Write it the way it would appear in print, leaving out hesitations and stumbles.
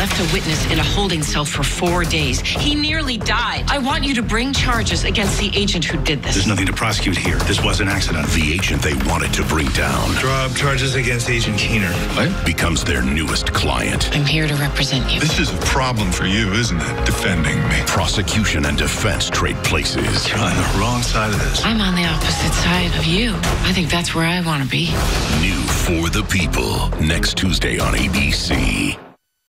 left a witness in a holding cell for 4 days. He nearly died. I want you to bring charges against the agent who did this. There's nothing to prosecute here. This was an accident. The agent they wanted to bring down. Draw up charges against Agent Keener. What? Becomes their newest client. I'm here to represent you. This is a problem for you, isn't it? Defending me. Prosecution and defense trade places. You're on the wrong side of this. I'm on the opposite side of you. I think that's where I want to be. New For the People, next Tuesday on ABC.